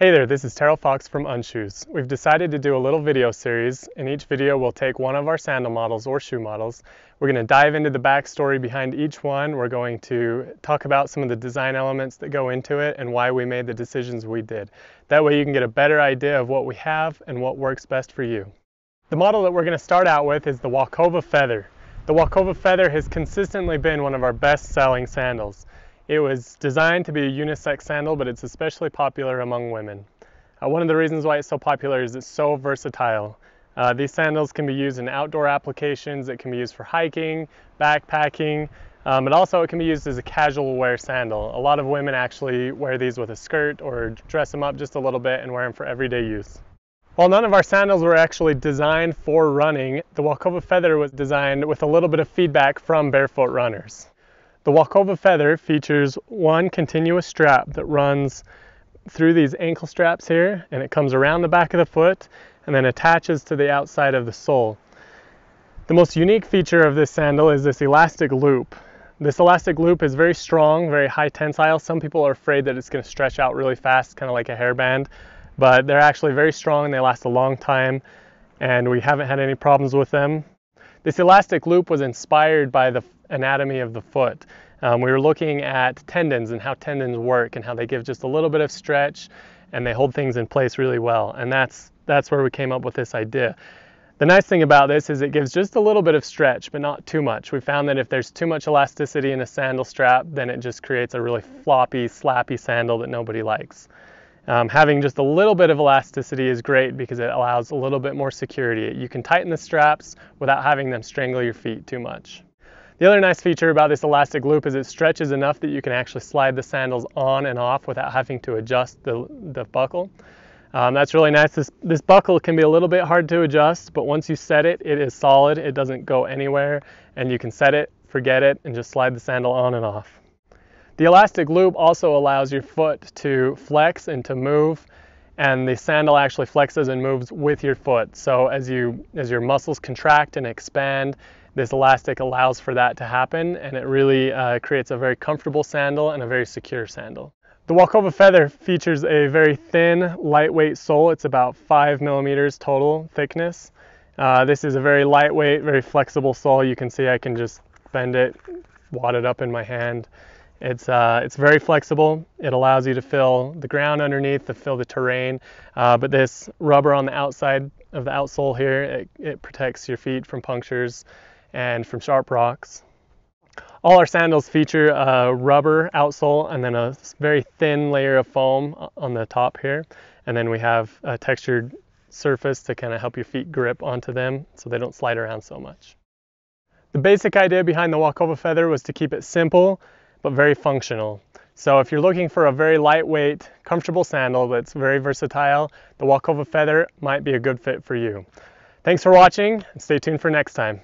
Hey there, this is Terrell Fox from Unshoes. We've decided to do a little video series. In each video, we'll take one of our sandal models or shoe models. We're going to dive into the backstory behind each one. We're going to talk about some of the design elements that go into it and why we made the decisions we did. That way you can get a better idea of what we have and what works best for you. The model that we're going to start out with is the Wokova Feather. The Wokova Feather has consistently been one of our best-selling sandals. It was designed to be a unisex sandal, but it's especially popular among women. One of the reasons why it's so popular is it's so versatile. These sandals can be used in outdoor applications. It can be used for hiking, backpacking, but also it can be used as a casual wear sandal. A lot of women actually wear these with a skirt or dress them up just a little bit and wear them for everyday use. While none of our sandals were actually designed for running, the Wokova Feather was designed with a little bit of feedback from barefoot runners. The Wokova Feather features one continuous strap that runs through these ankle straps here, and it comes around the back of the foot and then attaches to the outside of the sole. The most unique feature of this sandal is this elastic loop. This elastic loop is very strong, very high tensile. Some people are afraid that it's going to stretch out really fast, kind of like a hairband, but they're actually very strong and they last a long time, and we haven't had any problems with them. This elastic loop was inspired by the anatomy of the foot. We were looking at tendons and how tendons work and how they give just a little bit of stretch and they hold things in place really well, and that's where we came up with this idea. The nice thing about this is it gives just a little bit of stretch, but not too much. We found that if there's too much elasticity in a sandal strap, then it just creates a really floppy, slappy sandal that nobody likes. Having just a little bit of elasticity is great because it allows a little bit more security. You can tighten the straps without having them strangle your feet too much. The other nice feature about this elastic loop is it stretches enough that you can actually slide the sandals on and off without having to adjust the buckle. That's really nice. This buckle can be a little bit hard to adjust, but once you set it, it is solid. It doesn't go anywhere, and you can set it, forget it, and just slide the sandal on and off. The elastic loop also allows your foot to flex and to move, and the sandal actually flexes and moves with your foot. So as your muscles contract and expand, this elastic allows for that to happen, and it really creates a very comfortable sandal and a very secure sandal. The Wokova Feather features a very thin, lightweight sole. It's about 5 millimeters total thickness. This is a very lightweight, very flexible sole. You can see I can just bend it, wad it up in my hand. It's very flexible. It allows you to feel the ground underneath, to feel the terrain, but this rubber on the outside of the outsole here, it protects your feet from punctures and from sharp rocks. All our sandals feature a rubber outsole and then a very thin layer of foam on the top here. And then we have a textured surface to kind of help your feet grip onto them so they don't slide around so much. The basic idea behind the Wokova Feather was to keep it simple but very functional. So if you're looking for a very lightweight, comfortable sandal that's very versatile, the Wokova Feather might be a good fit for you. Thanks for watching, and stay tuned for next time.